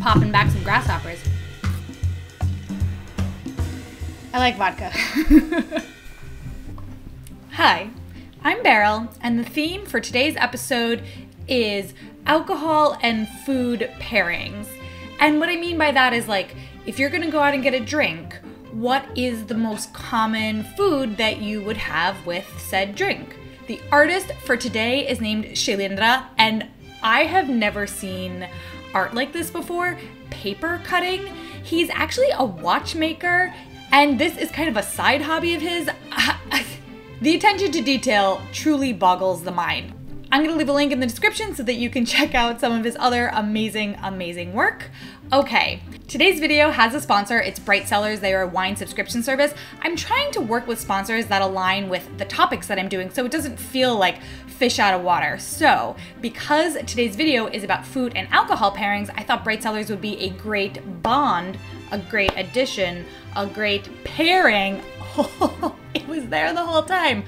popping back some grasshoppers. I like vodka. Hi, I'm Beryl, and the theme for today's episode is alcohol and food pairings. And what I mean by that is, like, if you're gonna go out and get a drink, what is the most common food that you would have with said drink? The artist for today is named Shailendra, and I have never seen art like this before, paper cutting. He's actually a watchmaker, and this is kind of a side hobby of his. The attention to detail truly boggles the mind. I'm gonna leave a link in the description so that you can check out some of his other amazing, amazing work. Okay, today's video has a sponsor. It's Bright Cellars. They are a wine subscription service. I'm trying to work with sponsors that align with the topics that I'm doing so it doesn't feel like fish out of water. So, because today's video is about food and alcohol pairings, I thought Bright Cellars would be a great bond, a great addition, a great pairing. Oh, it was there the whole time.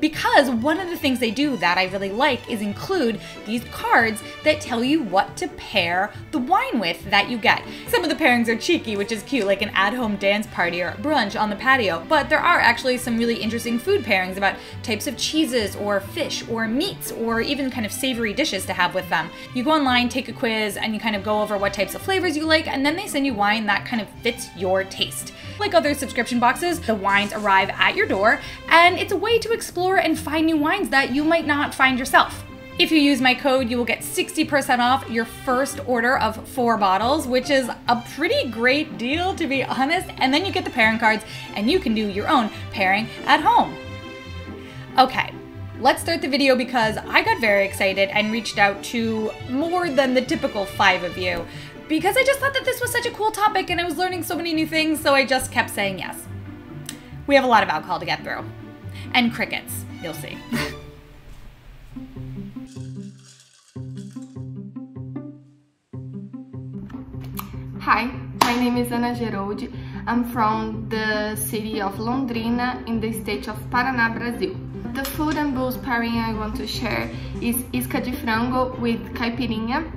Because one of the things they do that I really like is include these cards that tell you what to pair the wine with that you get. Some of the pairings are cheeky, which is cute, like an at-home dance party or brunch on the patio, but there are actually some really interesting food pairings about types of cheeses or fish or meats or even kind of savory dishes to have with them. You go online, take a quiz, and you kind of go over what types of flavors you like, and then they send you wine that kind of fits your taste. Like other subscription boxes, the wines arrive at your door, and it's a way to explore and find new wines that you might not find yourself. If you use my code, you will get 60% off your first order of 4 bottles, which is a pretty great deal, to be honest. And then you get the pairing cards and you can do your own pairing at home. Okay, let's start the video because I got very excited and reached out to more than the typical 5 of you because I just thought that this was such a cool topic and I was learning so many new things, so I just kept saying yes. We have a lot of alcohol to get through. And crickets, you'll see. Hi, my name is Ana Geroldi. I'm from the city of Londrina in the state of Paraná, Brazil. The food and booze pairing I want to share is isca de frango with caipirinha.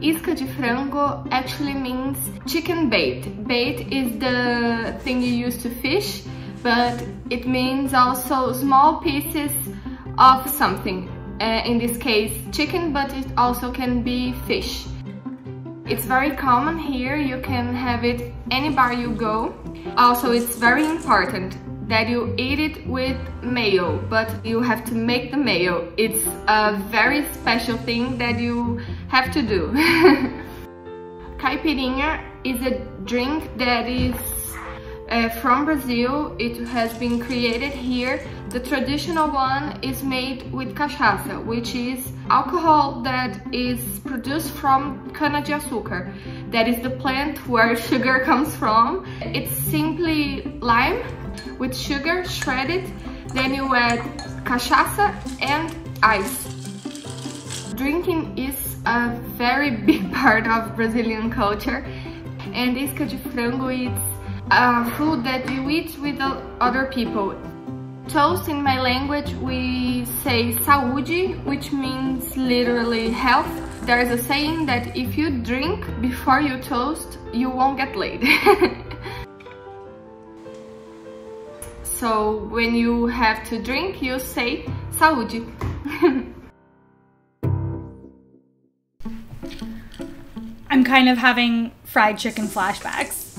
Isca de frango actually means chicken bait. Bait is the thing you use to fish, but it means also small pieces of something. In this case chicken, but it also can be fish. It's very common here, you can have it any bar you go. Also, it's very important that you eat it with mayo, but you have to make the mayo. It's a very special thing that you have to do. Caipirinha is a drink that is from Brazil. It has been created here. The traditional one is made with cachaça, which is alcohol that is produced from cana-de-açúcar. That is the plant where sugar comes from. It's simply lime with sugar shredded, then you add cachaça and ice. Drinking is a very big part of Brazilian culture, and isca de frango is food that you eat with other people. Toast, in my language, we say saúde, which means literally health. There's a saying that if you drink before you toast, you won't get laid. So when you have to drink, you say saúde. I'm kind of having fried chicken flashbacks.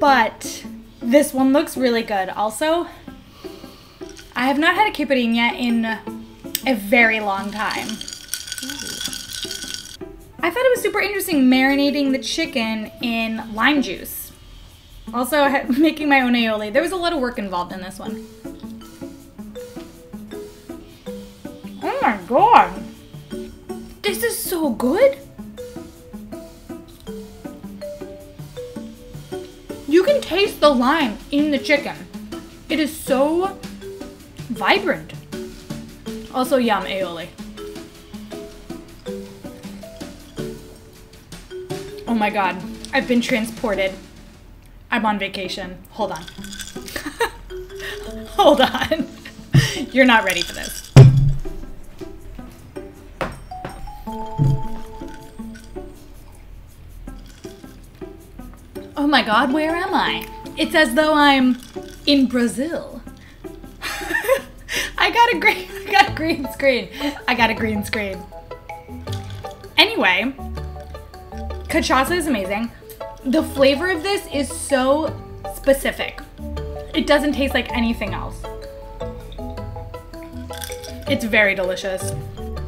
But this one looks really good. Also, I have not had a caipirinha in a very long time. I thought it was super interesting marinating the chicken in lime juice. Also, making my own aioli. There was a lot of work involved in this one. Oh my god. This is so good. You can taste the lime in the chicken. It is so vibrant. Also, yum aioli. Oh my god, I've been transported. I'm on vacation. Hold on. Hold on. You're not ready for this. my god, where am I? It's as though I'm in Brazil. I got a green screen. I got a green screen. Anyway, cachaça is amazing. The flavor of this is so specific. It doesn't taste like anything else. It's very delicious.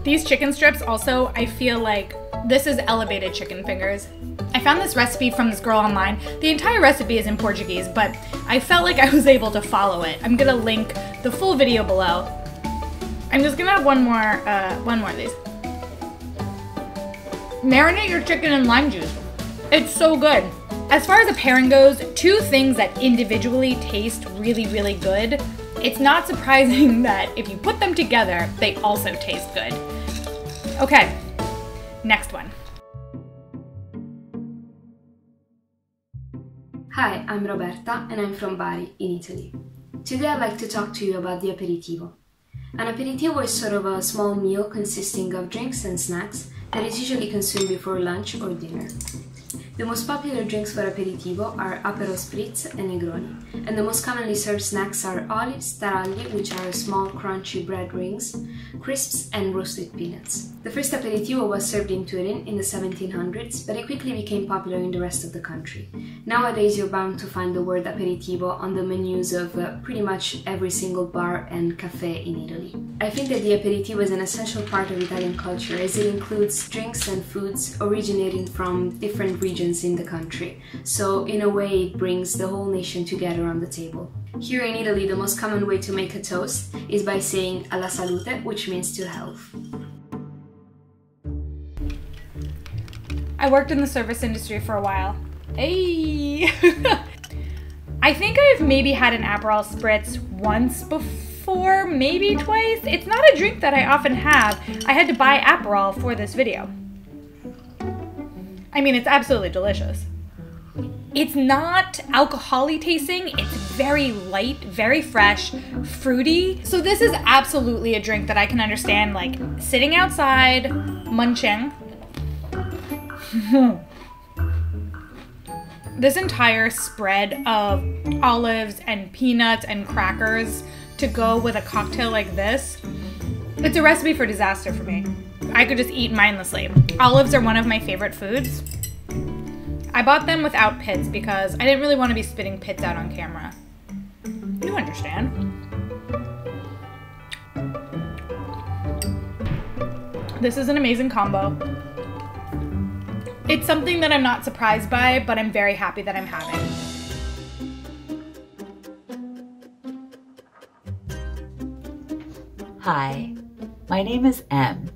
These chicken strips also, I feel like this is elevated chicken fingers. I found this recipe from this girl online. The entire recipe is in Portuguese, but I felt like I was able to follow it. I'm gonna link the full video below. I'm just gonna have one more of these. Marinate your chicken in lime juice. It's so good. As far as a pairing goes, two things that individually taste really, really good. It's not surprising that if you put them together, they also taste good. Okay, next one. Hi, I'm Roberta and I'm from Bari in Italy. Today I'd like to talk to you about the aperitivo. An aperitivo is sort of a small meal consisting of drinks and snacks that is usually consumed before lunch or dinner. The most popular drinks for aperitivo are Aperol spritz and negroni, and the most commonly served snacks are olives, taralli, which are small crunchy bread rings, crisps, and roasted peanuts. The first aperitivo was served in Turin in the 1700s, but it quickly became popular in the rest of the country. Nowadays you're bound to find the word aperitivo on the menus of pretty much every single bar and cafe in Italy. I think that the aperitivo is an essential part of Italian culture, as it includes drinks and foods originating from different regions in the country, so in a way it brings the whole nation together on the table. Here in Italy, the most common way to make a toast is by saying alla salute, which means to health. I worked in the service industry for a while. Hey! I think I've maybe had an Aperol spritz once before, maybe twice. It's not a drink that I often have. I had to buy Aperol for this video. I mean, it's absolutely delicious. It's not alcohol-y tasting, it's very light, very fresh, fruity. So this is absolutely a drink that I can understand, like, sitting outside, munching. This entire spread of olives and peanuts and crackers to go with a cocktail like this, it's a recipe for disaster for me. I could just eat mindlessly. Olives are one of my favorite foods. I bought them without pits because I didn't really want to be spitting pits out on camera. You understand. This is an amazing combo. It's something that I'm not surprised by, but I'm very happy that I'm having. Hi, my name is Em,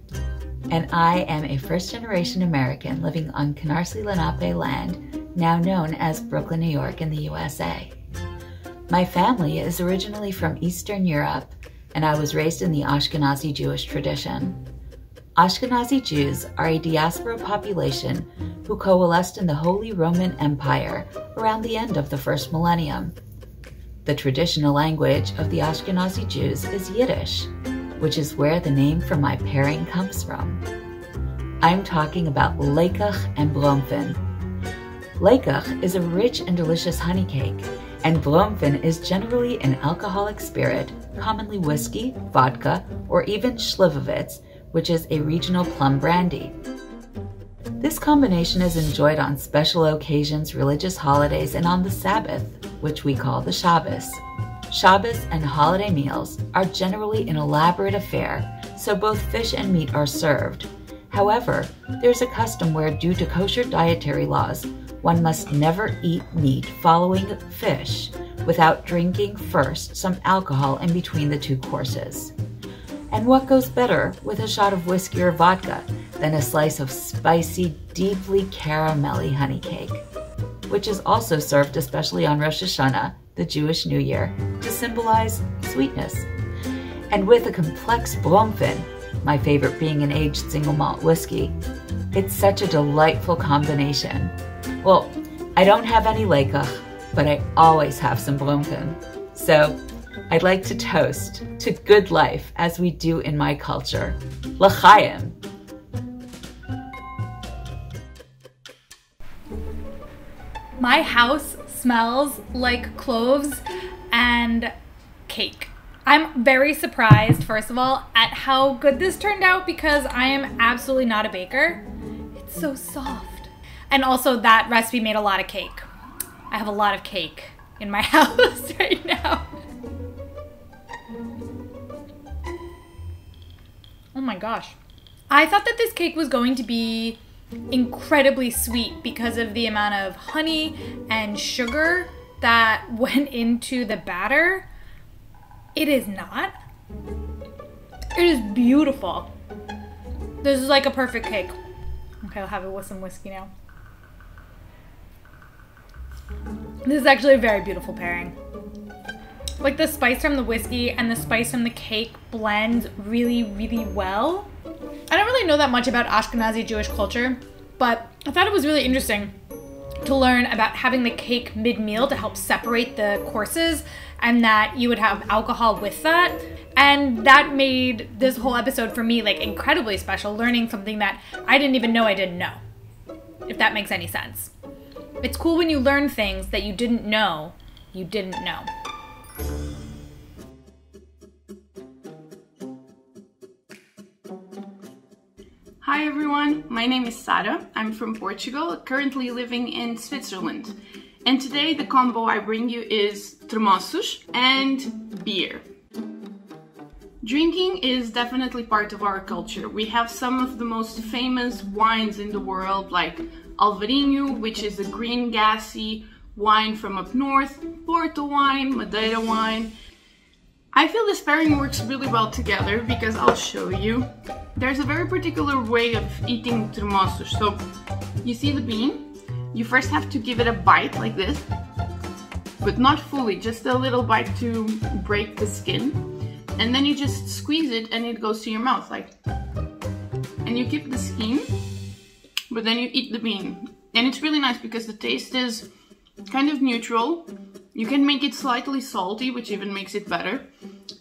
and I am a first-generation American living on Canarsie, Lenape land, now known as Brooklyn, New York in the USA. My family is originally from Eastern Europe, and I was raised in the Ashkenazi Jewish tradition. Ashkenazi Jews are a diaspora population who coalesced in the Holy Roman Empire around the end of the first millennium. The traditional language of the Ashkenazi Jews is Yiddish, which is where the name for my pairing comes from. I'm talking about Lekach and Bromfen. Lekach is a rich and delicious honey cake, and Bromfen is generally an alcoholic spirit, commonly whiskey, vodka, or even Schlivovitz, which is a regional plum brandy. This combination is enjoyed on special occasions, religious holidays, and on the Sabbath, which we call the Shabbos. Shabbos and holiday meals are generally an elaborate affair, so both fish and meat are served. However, there's a custom where, due to kosher dietary laws, one must never eat meat following fish without drinking first some alcohol in between the two courses. And what goes better with a shot of whiskey or vodka than a slice of spicy, deeply caramelly honey cake, which is also served especially on Rosh Hashanah, the Jewish New Year, to symbolize sweetness. And with a complex Bromfen, my favorite being an aged single malt whiskey, it's such a delightful combination. Well, I don't have any Lekach, but I always have some Bromfen. So I'd like to toast to good life as we do in my culture. L'chaim! My house smells like cloves and cake. I'm very surprised, first of all, at how good this turned out because I am absolutely not a baker. It's so soft. And also that recipe made a lot of cake. I have a lot of cake in my house right now. Oh my gosh. I thought that this cake was going to be incredibly sweet because of the amount of honey and sugar that went into the batter. It is not. It is beautiful. This is like a perfect cake. Okay, I'll have it with some whiskey now. This is actually a very beautiful pairing. Like the spice from the whiskey and the spice from the cake blends really, really well. I don't really know that much about Ashkenazi Jewish culture, but I thought it was really interesting to learn about having the cake mid-meal to help separate the courses and that you would have alcohol with that. And that made this whole episode for me like incredibly special, learning something that I didn't even know I didn't know, if that makes any sense. It's cool when you learn things that you didn't know you didn't know. Hi everyone, my name is Sara. I'm from Portugal, currently living in Switzerland. And today the combo I bring you is tremoços and beer. Drinking is definitely part of our culture. We have some of the most famous wines in the world, like Alvarinho, which is a green gassy wine from up north, Porto wine, Madeira wine. I feel this pairing works really well together because I'll show you. There's a very particular way of eating tremoços. So you see the bean, you first have to give it a bite like this, but not fully, just a little bite to break the skin. And then you just squeeze it and it goes to your mouth like, and you keep the skin, but then you eat the bean. And it's really nice because the taste is kind of neutral. You can make it slightly salty, which even makes it better.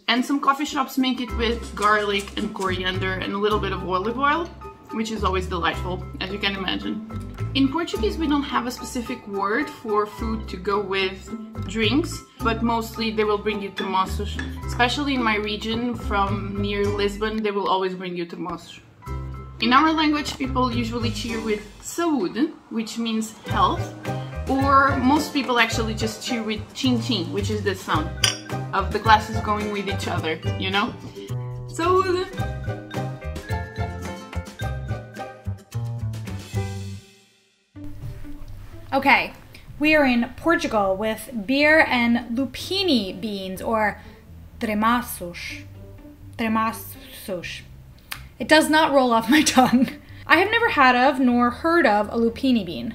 And some coffee shops make it with garlic and coriander and a little bit of olive oil, which is always delightful, as you can imagine. In Portuguese, we don't have a specific word for food to go with drinks, but mostly they will bring you tremoços. Especially in my region, from near Lisbon, they will always bring you tremoços. In our language, people usually cheer with saúde, which means health. Or most people actually just cheer with chin chin, which is the sound of the glasses going with each other, you know? So... okay, we are in Portugal with beer and lupini beans, or tremoços. Tremoços. It does not roll off my tongue. I have never had of nor heard of a lupini bean.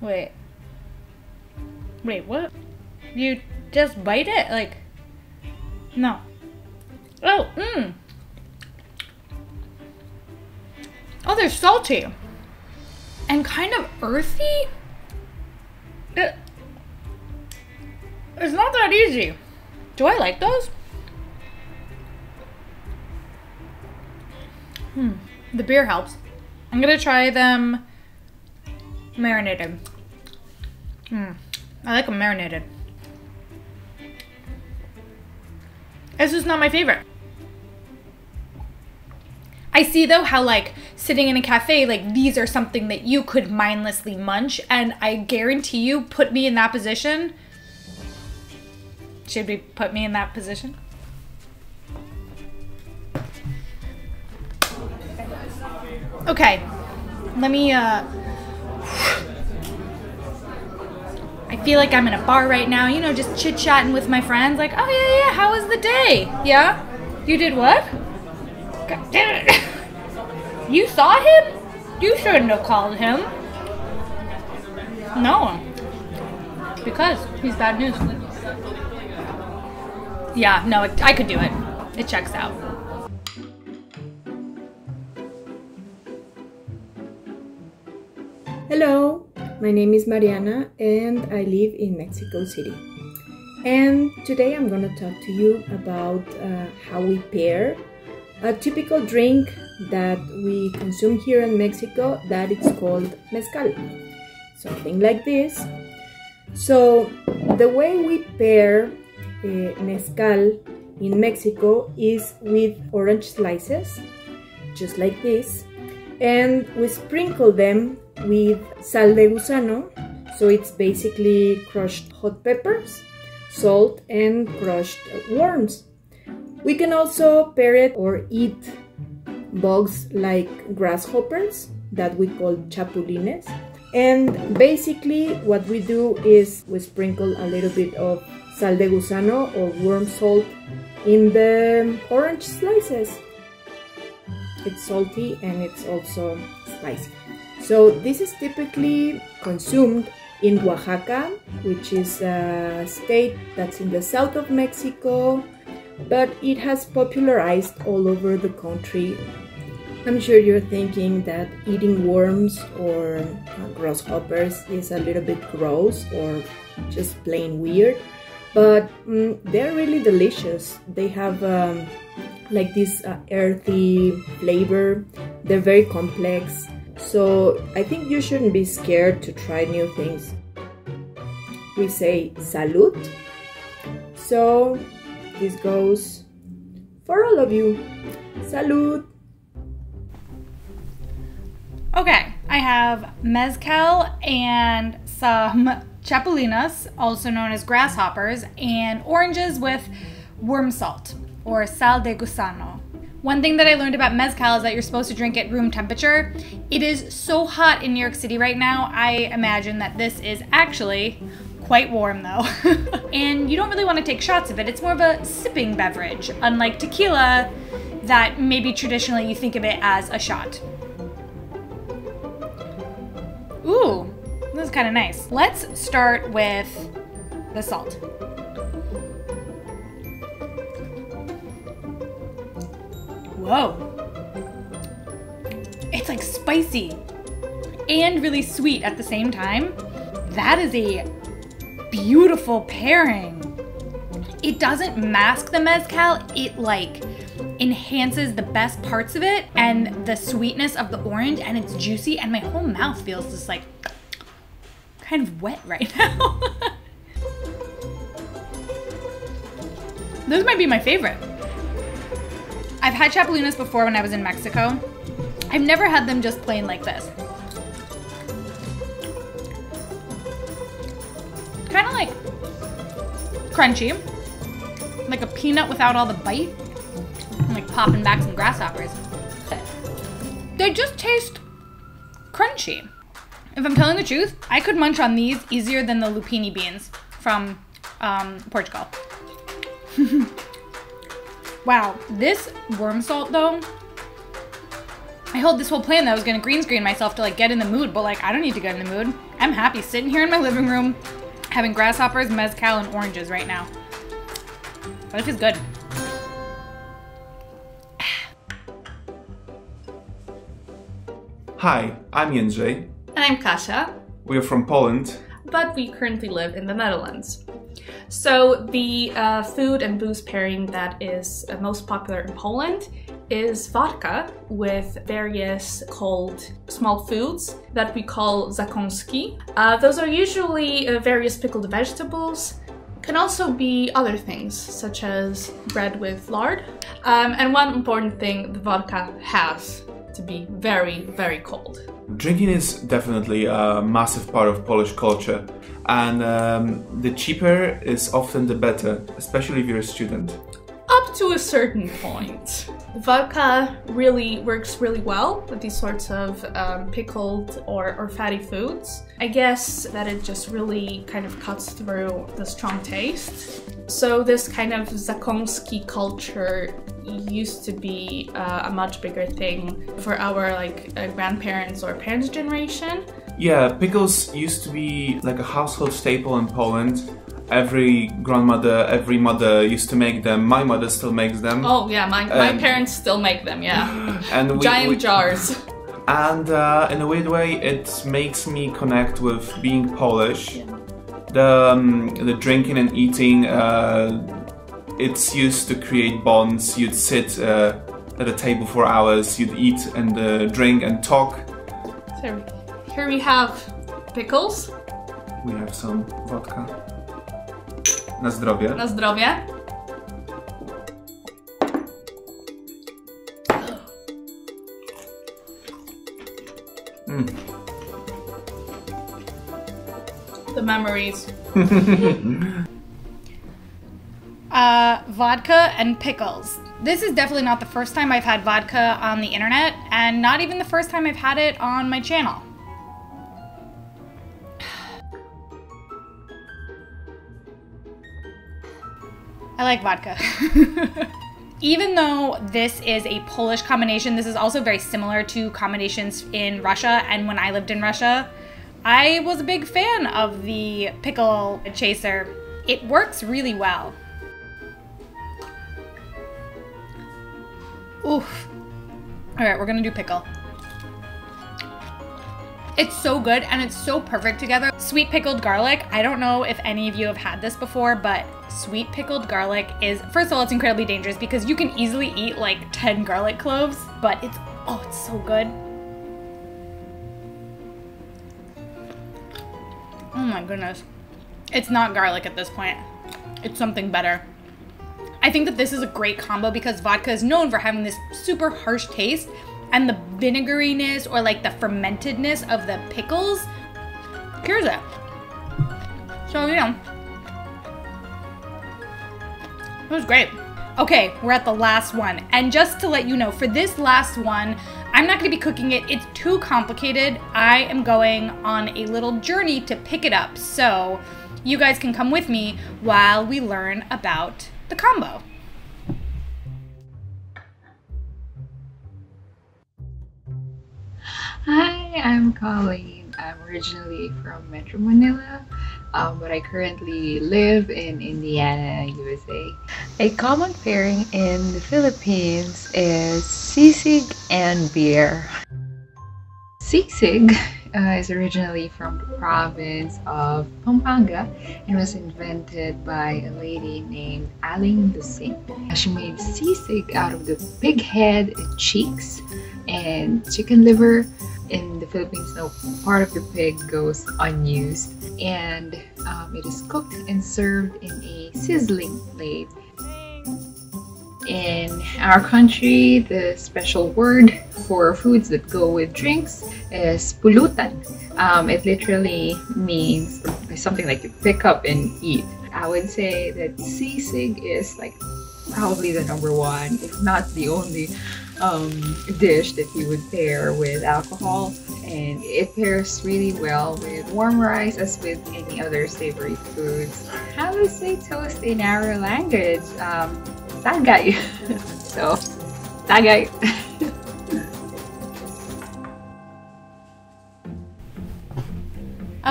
Wait, what? You just bite it? Like, no. Oh, mmm. Oh, they're salty. And kind of earthy? It's not that easy. Do I like those? The beer helps. I'm gonna try them marinated. I like them marinated. This is not my favorite. I see though how like sitting in a cafe, like these are something that you could mindlessly munch, and I guarantee you put me in that position. Should we put me in that position? Okay, let me I feel like I'm in a bar right now, you know, just chit-chatting with my friends, like, oh yeah, how was the day? Yeah? You did what? God damn it. You saw him? You shouldn't have called him. No. Because he's bad news. Yeah, no, I could do it. It checks out. Hello. My name is Mariana and I live in Mexico City. And today I'm going to talk to you about how we pair a typical drink that we consume here in Mexico that it's called mezcal. something like this. So the way we pair mezcal in Mexico is with orange slices, just like this, and we sprinkle them with sal de gusano, so it's basically crushed hot peppers, salt, and crushed worms. We can also pair it or eat bugs like grasshoppers that we call chapulines. And basically what we do is we sprinkle a little bit of sal de gusano or worm salt in the orange slices. It's salty and it's also spicy. So this is typically consumed in Oaxaca, which is a state that's in the south of Mexico, but it has popularized all over the country. I'm sure you're thinking that eating worms or grasshoppers is a little bit gross or just plain weird, but they're really delicious. They have like this earthy flavor. They're very complex, so I think you shouldn't be scared to try new things. We say salute, so this goes for all of you. Salud! Okay, I have mezcal and some chapulinas, also known as grasshoppers, and oranges with worm salt or sal de gusano. One thing that I learned about mezcal is that you're supposed to drink at room temperature. It is so hot in New York City right now, I imagine that this is actually quite warm though. And you don't really want to take shots of it. It's more of a sipping beverage, unlike tequila that maybe traditionally you think of it as a shot. Ooh, this is kind of nice. Let's start with the salt. Whoa. It's like spicy and really sweet at the same time. That is a beautiful pairing. It doesn't mask the mezcal, it like enhances the best parts of it and the sweetness of the orange, and it's juicy, and my whole mouth feels just like kind of wet right now. Those might be my favorite. I've had chapulinas before when I was in Mexico. I've never had them just plain like this. Kind of like crunchy, like a peanut without all the bite, and like popping back some grasshoppers. They just taste crunchy. If I'm telling the truth, I could munch on these easier than the Lupini beans from Portugal. Wow, this worm salt though, I hold this whole plan that I was gonna green screen myself to like get in the mood, but like I don't need to get in the mood. I'm happy sitting here in my living room having grasshoppers, mezcal, and oranges right now. But it feels good. Hi, I'm Jędrzej. And I'm Kasia. We're from Poland. But we currently live in the Netherlands. So the food and booze pairing that is most popular in Poland is vodka with various cold small foods that we call zakąski. Those are usually various pickled vegetables. Can also be other things such as bread with lard. And one important thing the vodka has to be very, very cold. Drinking is definitely a massive part of Polish culture, and the cheaper is often the better, especially if you're a student. Up to a certain point. Vodka really works really well with these sorts of pickled or fatty foods. I guess that it just really kind of cuts through the strong taste. So this kind of zakąski culture used to be a much bigger thing for our like grandparents or parents' generation. Yeah, pickles used to be like a household staple in Poland. Every grandmother, every mother used to make them. My mother still makes them. Oh yeah, my parents still make them, yeah. And Giant jars. And in a weird way, it makes me connect with being Polish. Yeah. The drinking and eating, it's used to create bonds. You'd sit at a table for hours, you'd eat and drink and talk. So here we have pickles. We have some vodka. Na zdrowie. Na zdrowie. The memories. Vodka and pickles. This is definitely not the first time I've had vodka on the internet, and not even the first time I've had it on my channel. I like vodka. Even though this is a Polish combination, this is also very similar to combinations in Russia, and when I lived in Russia, I was a big fan of the pickle chaser. It works really well. Oof. All right, we're gonna do pickle. It's so good and it's so perfect together. Sweet pickled garlic. I don't know if any of you have had this before, but sweet pickled garlic is, first of all, it's incredibly dangerous because you can easily eat like 10 garlic cloves, but it's, oh, it's so good. Oh my goodness. It's not garlic at this point. It's something better. I think that this is a great combo because vodka is known for having this super harsh taste, and the vinegariness or like the fermentedness of the pickles cures it. So, you know, it was great. Okay, we're at the last one. And just to let you know, for this last one, I'm not gonna be cooking it. It's too complicated. I am going on a little journey to pick it up. So you guys can come with me while we learn about the combo. Hi, I'm Colleen. I'm originally from Metro Manila, but I currently live in Indiana, USA. A common pairing in the Philippines is sisig and beer. Sisig is originally from the province of Pampanga and was invented by a lady named Aling Lusing. She made sisig out of the pig head and cheeks and chicken liver. In the Philippines, no part of the pig goes unused, and it is cooked and served in a sizzling plate. In our country, the special word for foods that go with drinks is pulutan. It literally means something like you pick up and eat. I would say that sisig is like probably the #1, if not the only dish that you would pair with alcohol, and it pairs really well with warm rice as with any other savory foods. How to say toast in our language? Tagay. So, tagay.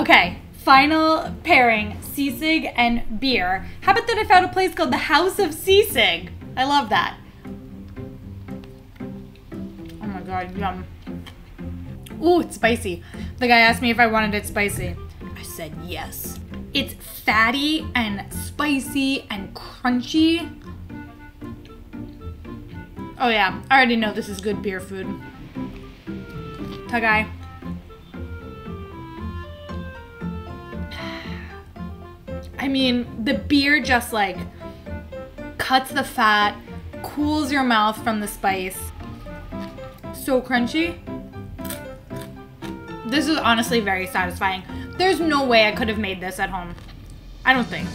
Okay, final pairing, sisig and beer. How about that I found a place called the House of Sisig? I love that. Oh my god, yum. Ooh, it's spicy. The guy asked me if I wanted it spicy. I said yes. It's fatty and spicy and crunchy. Oh yeah, I already know this is good beer food. Tagay. I mean, the beer just like cuts the fat, cools your mouth from the spice. So crunchy. This is honestly very satisfying. There's no way I could have made this at home. I don't think.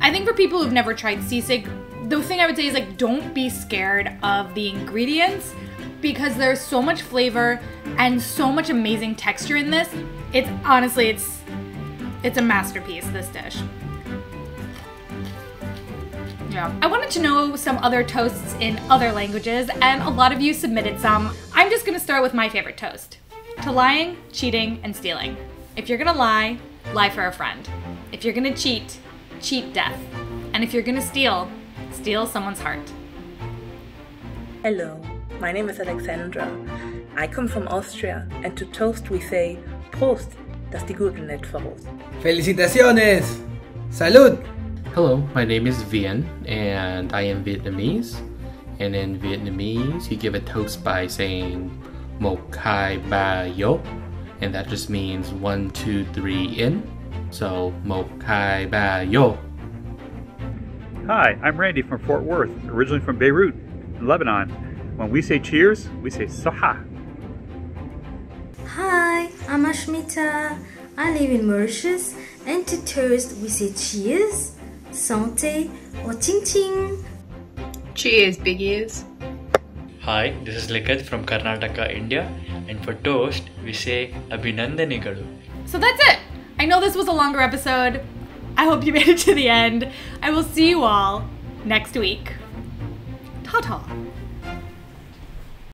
I think for people who've never tried sisig, the thing I would say is like, don't be scared of the ingredients because there's so much flavor and so much amazing texture in this. It's honestly, it's a masterpiece, this dish. Yeah. I wanted to know some other toasts in other languages, and a lot of you submitted some. I'm just gonna start with my favorite toast. To lying, cheating, and stealing. If you're gonna lie, lie for a friend. If you're gonna cheat, cheat death. And if you're gonna steal, steal someone's heart. Hello, my name is Alexandra. I come from Austria, and to toast we say Prost, dass die Guten nicht verrost. Felicitaciones! Salud! Hello, my name is Vien, and I am Vietnamese. And in Vietnamese, you give a toast by saying Mokai Ba Yo, and that just means 1, 2, 3 in. So Mokai Ba Yo. Hi, I'm Randy from Fort Worth, originally from Beirut, in Lebanon. When we say cheers, we say saha. Hi, I'm Ashmita. I live in Mauritius, and to toast we say cheers, santé, or ting ting. Cheers, big ears. Hi, this is Lekach from Karnataka, India, and for toast we say abhinandanigalu. So that's it. I know this was a longer episode. I hope you made it to the end. I will see you all next week. Ta-ta.